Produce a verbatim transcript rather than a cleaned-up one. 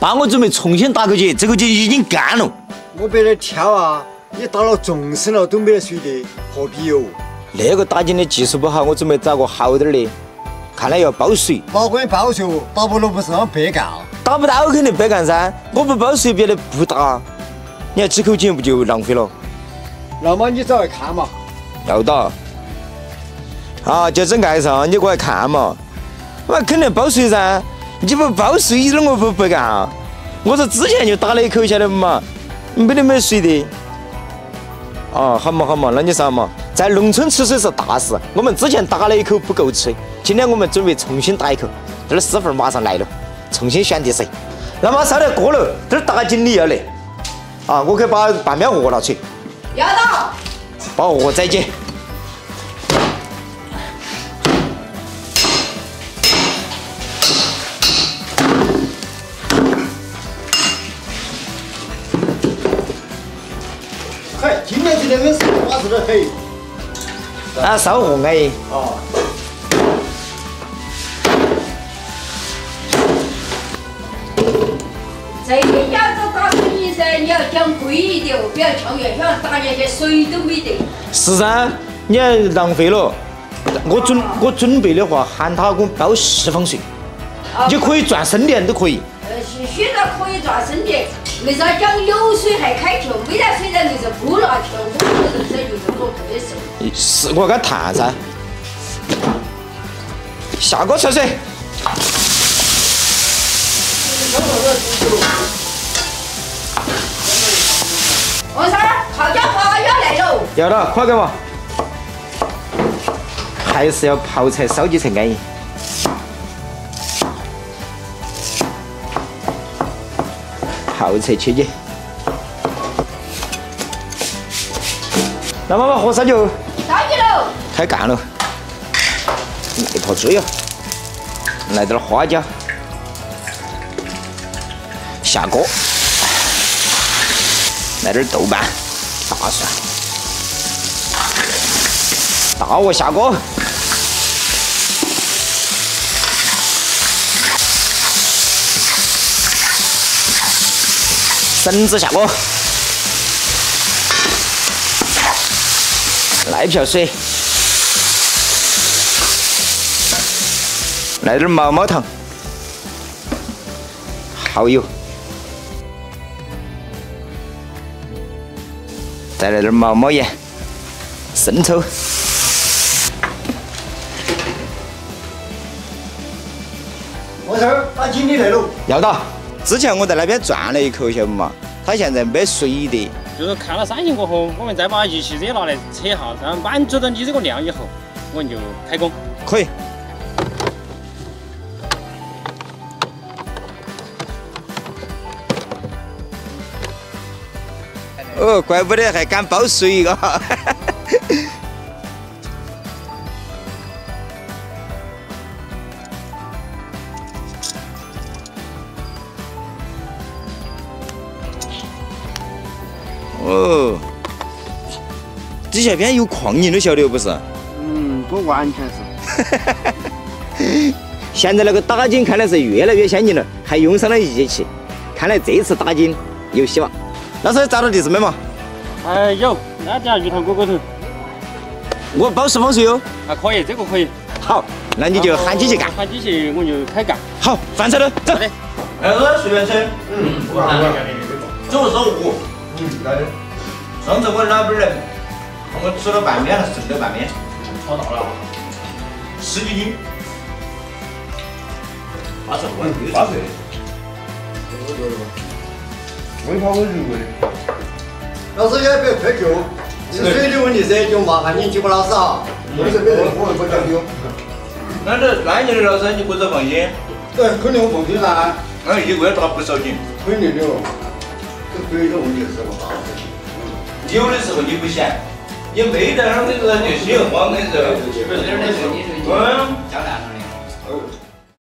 帮我准备重新打口井，这口井已经干了。我别来挑啊，你打了纵深了都没得水的，何必哟？那个打井的技术不好，我准备找个好点的。看来要包水。哪个包水？打不了不是让白干？打不到肯定白干噻。我不包水，别的不打，你看几口井不就浪费了？那么你找来看嘛。要打。啊，就这挨上，你过来看嘛。 那肯定包水噻！你不包水了，我不不干、啊。我说之前就打了一口，晓得不嘛？没得没水的。啊，好嘛好嘛，那你啥嘛？在农村吃水是大事。我们之前打了一口不够吃，今天我们准备重新打一口。这儿师傅马上来了，重新选地水。那么烧得过了，这儿打井里要来。啊，我去把半边鹅拿去。要到。把鹅再捡。 那边是瓜子的黑，那烧鹅哎。哦。这个鸭子打生意噻，你要讲规矩点，不要跳跃，像打人家水都没得。是噻，你还浪费了。我准我准备的话，喊他给我包四方水，你可以赚生的，都可以。呃，虽然可以赚生的。 为啥讲有水还开窍？没得水呢，就是不拿窍。我这人生就是我个人。是，我给他谈噻。下锅烧水。王三，泡椒花要来喽。要了，快给我。还是要泡菜烧鸡才安逸。 泡菜切切，那妈妈喝烧酒，烧酒喽，开干了，一泡猪油，来点花椒，下锅，来点豆瓣、大蒜，大鹅下锅。 绳子下锅，来瓢水，来点毛毛糖，蚝油，再来点毛毛盐，生抽，我这儿打井里来喽，要到。 之前我在那边转了一口，晓得嘛？他现在没水的。就是看了三星过后，我们再把仪器热拿来测一下，然后满足到你这个量以后，我们就开工。可以。哦，怪不得还敢包水啊！哦，这下边有矿井都晓得不是？嗯，不完全是。现在那个打井看来是越来越先进了，还用上了仪器，看来这次打井有希望。那时候找到地址没嘛？哎，有，那家鱼塘沟沟头。我包十方水哦。啊，可以，这个可以。好，那你就喊机器干。喊机器，我就开干。好，饭菜喽，走。哎，我随便吃。嗯，我喊干的。这个是我。 来的，上次我老板来，我吃了半边，还剩了半边，好大了，十几斤，八十块，八十，多多多，我一包我六个的，老师也不要愧疚，是水的问题噻，就麻烦你几个老师啊，我这边我不讲究，那这那年的老师你可是放心，对，肯定我放心噻，俺一个月打不少井，肯定的哦。 水的问题是个大问题，有的时候你不想，你没得那个你心慌的时候，嗯，加蛋了的。